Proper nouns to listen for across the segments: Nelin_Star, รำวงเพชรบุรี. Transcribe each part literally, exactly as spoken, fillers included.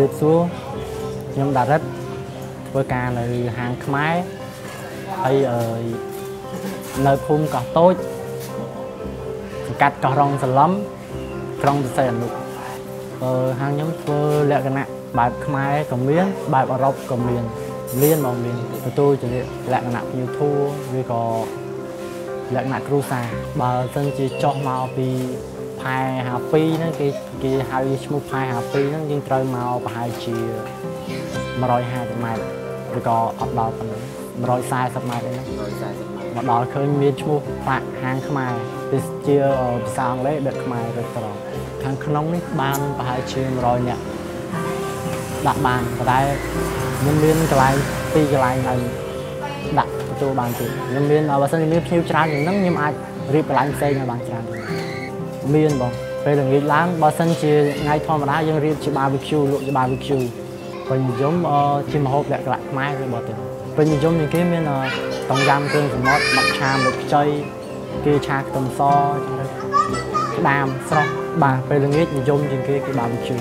รีบซัวยำดาดเวกาในหางไม้ไอเออในภูมิก่อโต้กัดก่อรองสลัมกรองเสนลุกเออหางย้ำเฟอเละกันนะแบบไม้กับเมียนแบบอารมณ์กับเมียนเมียนมองเมียนประตูจะเละกันนะอยู่ทั่ววิกอเละกันนะครูซาบาร์เซนจีจอมาปีพายหาปีนั่นคือคือหาสมุพายหาปีนั่นยิ่งเติมมาพายเชียมารอยหาสมัยแล้วก็ออกดอกกันมารอยทรายสมัยเลยนะมาดอกเคยมีสมุพายหางขมายติดเชียสางเละเด็กขมายโดยตลอดทางขนมนี่บานพายเชียมารอยเนี่ยดักบานก็ได้ยืนเลี้ยงกลายตีกลายอันดักตัวบานตียืนเลี้ยงเอาว่าเส้นยืนเลี้ยงผิวจานอย่างนั้นยิ่งอาจรีบไปล้างเส้นในบางจานเมียนบอกไปถึงรีดล้างบอสันเชียไงทอมได้ยังรีดชิบาร์บีคิวลุยบาร์บีคิวเป็นย้อมชิมหอบแหลกหลักไม้ไปหมดเลยเป็นย้อมอย่างที่เมียนต้องยำเครื่องสมอดบักชามบักใจกีชาต้มซอสดามซอสบาไปถึงรีดย้อมอย่างที่กีบาร์บีคิว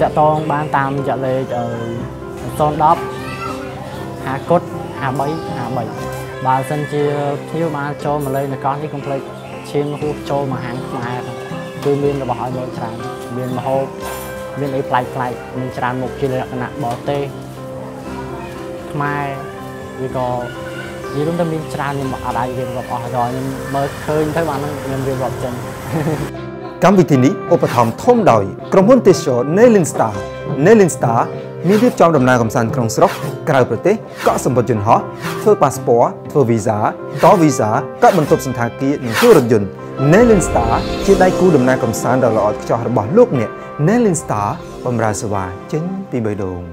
จะต้องบ้านตามจะเลยจะซอนดับหากดหาใบหาใบบอสันเชียที่มาโจมาเลยนะก้อนที่คอมเพล็กซ์เชียงคูโจมาหางมาคือเมียนเราบอกให้โดนจานเมียนมาโฮเมียนไอ้ปลายปลายมันจานหมกกิเลสหนักบ่อเต้ทำไมวิโกยี่รุ่นต้องมีจานยังอะไรเรียนแบบอ๋อจอยยังเมื่อเคยไต้หวันยังเรียนแบบจริงกรรมวิธีนี้อุปถัมภ์ท่อมดอยกรมหุ่นเตชะเนลินสตาร์เนลินสตาร์มีเรียบจอมดำนากรมสันกรองสระกลายประเทศเกาะสมบัติยนต์ฮอเพื่อพาสปอร์ตเพื่อวีซ่าต่อวีซ่าก็บรรทุกสินค้าเกี่ยวกับเครื่องรถยนต์เนลินสตาร์ที่ได้กู้ดำนากรมสันดาวลอดจอหรบอลลูกเนี่ยเนลินสตาร์บำราสวาเจนปีใบดง